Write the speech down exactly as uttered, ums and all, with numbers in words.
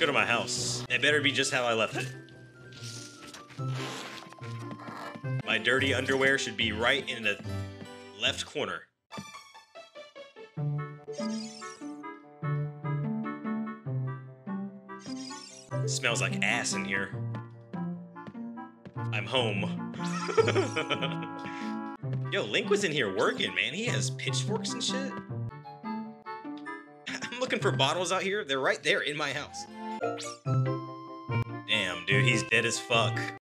go to my house. It better be just how I left it. My dirty underwear should be right in the left corner. It smells like ass in here. I'm home. Yo, Link was in here working, man. He has pitchforks and shit. I'm looking for bottles out here. They're right there in my house. Damn, dude, he's dead as fuck.